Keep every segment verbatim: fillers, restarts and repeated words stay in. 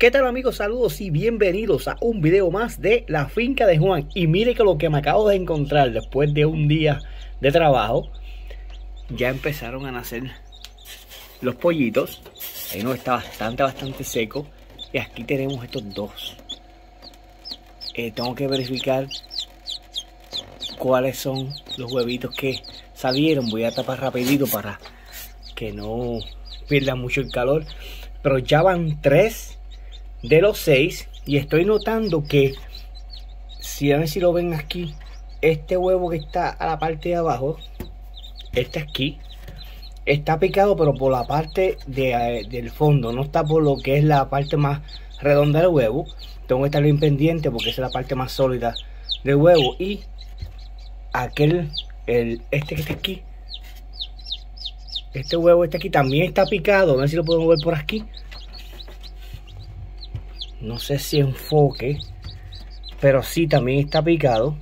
¿Qué tal amigos? Saludos y bienvenidos a un video más de La Finca de Juan. Y mire que lo que me acabo de encontrar después de un día de trabajo. Ya empezaron a nacer los pollitos. Ahí no está bastante, bastante seco. Y aquí tenemos estos dos. Eh, tengo que verificar cuáles son los huevitos que salieron. Voy a tapar rapidito para que no pierdan mucho el calor. Pero ya van tres de los seis, y estoy notando que, si a ver si lo ven aquí, este huevo que está a la parte de abajo, este aquí, está picado, pero por la parte de, del fondo, no está por lo que es la parte más redonda del huevo. Tengo que estar bien pendiente porque esa es la parte más sólida del huevo. Y aquel, el, este que está aquí, este huevo está aquí, también está picado. A ver si lo podemos ver por aquí. No sé si enfoque, pero sí, también está picado.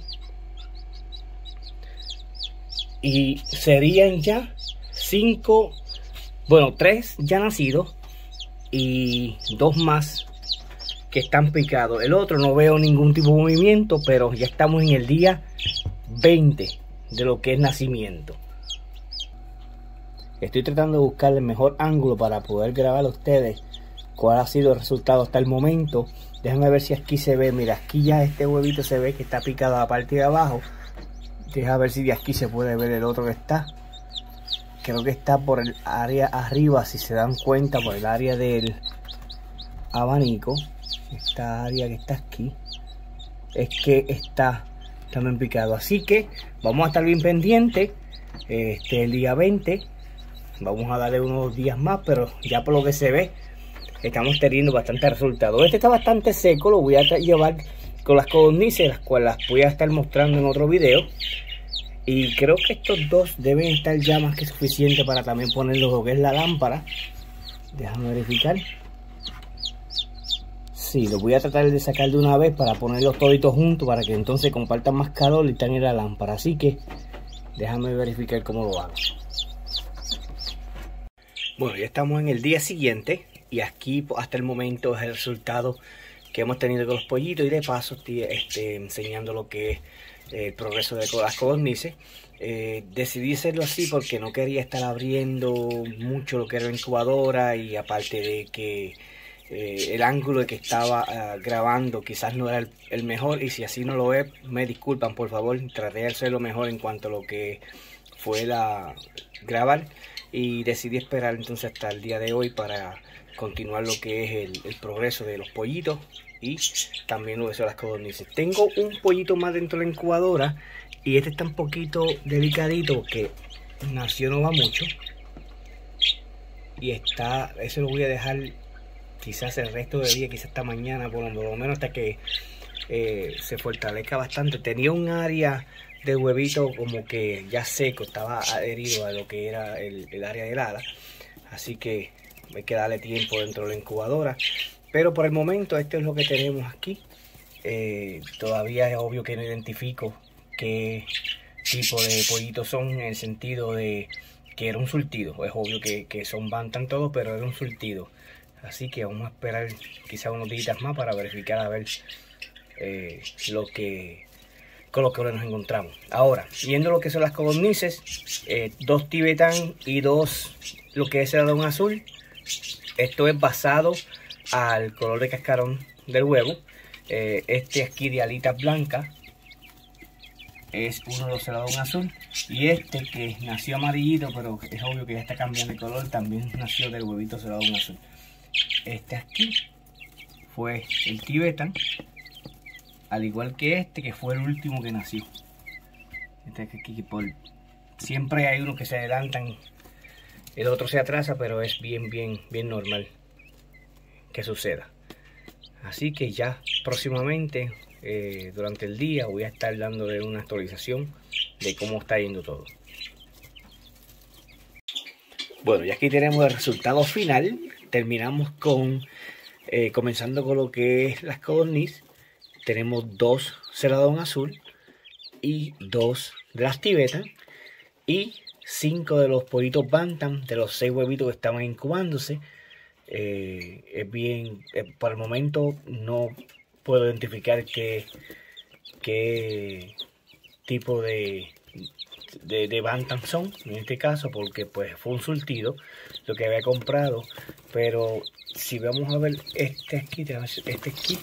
Y serían ya cinco, bueno, tres ya nacidos y dos más que están picados. El otro no veo ningún tipo de movimiento, pero ya estamos en el día veinte de lo que es nacimiento. Estoy tratando de buscar el mejor ángulo para poder grabar a ustedes cuál ha sido el resultado hasta el momento. Déjame ver si aquí se ve. Mira, aquí ya este huevito se ve que está picado a la parte de abajo. Déjame ver si de aquí se puede ver el otro que está. Creo que está por el área arriba, si se dan cuenta, por el área del abanico. Esta área que está aquí es que está también picado. Así que vamos a estar bien pendientes. Este es el día veinte. Vamos a darle unos días más, pero ya por lo que se ve, estamos teniendo bastante resultado. Este está bastante seco, lo voy a llevar con las codornices, las cuales las voy a estar mostrando en otro video. Y creo que estos dos deben estar ya más que suficiente para también ponerlos lo que es la lámpara. Déjame verificar. Sí, los voy a tratar de sacar de una vez para ponerlos toditos juntos, para que entonces compartan más calor y están en la lámpara. Así que déjame verificar cómo lo hago. Bueno, ya estamos en el día siguiente. Y aquí hasta el momento es el resultado que hemos tenido con los pollitos. Y de paso estoy este, enseñando lo que es el progreso de las codornices. Eh, decidí hacerlo así porque no quería estar abriendo mucho lo que era la incubadora. Y aparte de que eh, el ángulo de que estaba uh, grabando quizás no era el, el mejor. Y si así no lo es, me disculpan por favor. Traté de hacerlo mejor en cuanto a lo que fue la grabar. Y decidí esperar entonces hasta el día de hoy para continuar lo que es el, el progreso de los pollitos y también lo de las codornices. Tengo un pollito más dentro de la incubadora y este está un poquito delicadito porque nació no va mucho y está, eso lo voy a dejar quizás el resto del día, quizás hasta mañana, por lo menos hasta que eh, se fortalezca bastante. Tenía un área de huevito como que ya seco, estaba adherido a lo que era el, el área del ala, así que hay que darle tiempo dentro de la incubadora. Pero por el momento esto es lo que tenemos aquí. Eh, todavía es obvio que no identifico qué tipo de pollitos son, en el sentido de que era un surtido. Es obvio que, que son Bantam todos, pero era un surtido. Así que vamos a esperar quizá unos días más para verificar a ver eh, lo que... con lo que ahora nos encontramos. Ahora, viendo lo que son las codornices, eh, dos tibetán y dos lo que es el alón azul. Esto es basado al color de cascarón del huevo. Eh, este aquí de alitas blancas es uno de los celadón azul. Y este que nació amarillito, pero es obvio que ya está cambiando de color, también nació del huevito celadón azul. Este aquí fue el tibetán, al igual que este que fue el último que nació. Este es el Kikipol. Siempre hay unos que se adelantan, el otro se atrasa, pero es bien, bien, bien normal que suceda. Así que ya próximamente, eh, durante el día, voy a estar dándole una actualización de cómo está yendo todo. Bueno, y aquí tenemos el resultado final. Terminamos con, eh, comenzando con lo que es las codornices. Tenemos dos celadón azul y dos de las tibetas y cinco de los pollitos Bantam, de los seis huevitos que estaban incubándose. Eh, es bien, eh, por el momento no puedo identificar qué, qué tipo de, de, de Bantam son, en este caso, porque pues fue un surtido lo que había comprado. Pero si vamos a ver este aquí, este kit,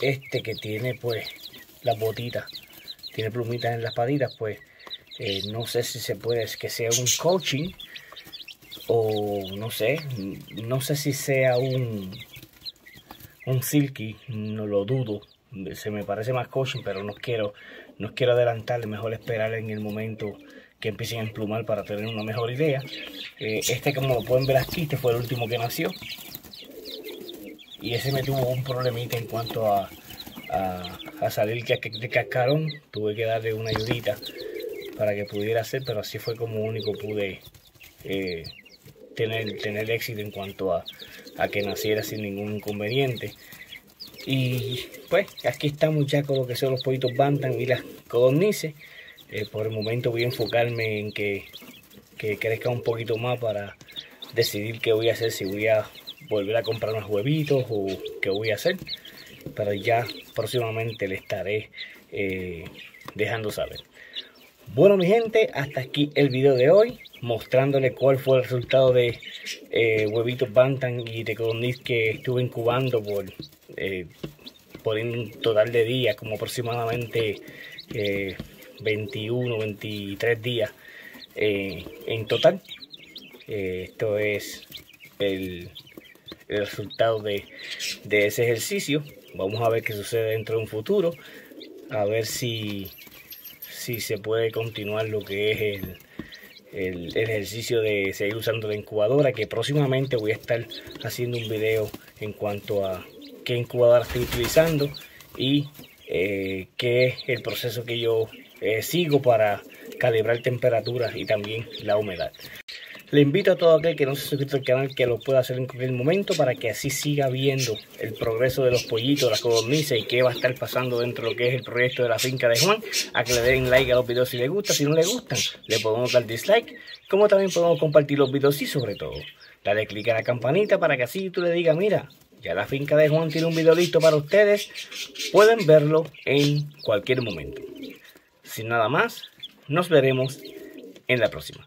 este que tiene pues las botitas, tiene plumitas en las patitas, pues eh, no sé si se puede, es que sea un coaching o no sé, no sé si sea un un silky, no lo dudo, se me parece más coaching, pero no quiero, no quiero adelantarle, mejor esperar en el momento que empiecen a emplumar para tener una mejor idea. Eh, este, como lo pueden ver aquí, este fue el último que nació y ese me tuvo un problemita en cuanto a A, a salir de cascarón. Tuve que darle una ayudita para que pudiera hacer, pero así fue como único pude eh, tener, tener éxito en cuanto a, a que naciera sin ningún inconveniente. Y pues aquí estamos ya con lo que son los pollitos Bantam y las codornices. Eh, por el momento voy a enfocarme en que, que crezca un poquito más para decidir qué voy a hacer, si voy a volver a comprar unos huevitos o qué voy a hacer. Pero ya próximamente le estaré eh, dejando saber. Bueno, mi gente, hasta aquí el video de hoy, mostrándole cuál fue el resultado de eh, huevitos Bantam y de codorniz que estuve incubando por, eh, por un total de días, como aproximadamente eh, veintiuno, veintitrés días eh, en total. Eh, esto es el, el resultado de, de ese ejercicio. Vamos a ver qué sucede dentro de un futuro, a ver si, si se puede continuar lo que es el, el, el ejercicio de seguir usando la incubadora, que próximamente voy a estar haciendo un video en cuanto a qué incubadora estoy utilizando y eh, qué es el proceso que yo eh, sigo para calibrar temperaturas y también la humedad. Le invito a todo aquel que no se ha suscrito al canal que lo pueda hacer en cualquier momento para que así siga viendo el progreso de los pollitos, las codornices y qué va a estar pasando dentro de lo que es el proyecto de la finca de Juan. A que le den like a los videos si les gusta, si no les gustan le podemos dar dislike, como también podemos compartir los videos y sobre todo dale click a la campanita para que así tú le digas, mira, ya la finca de Juan tiene un video listo para ustedes, pueden verlo en cualquier momento. Sin nada más, nos veremos en la próxima.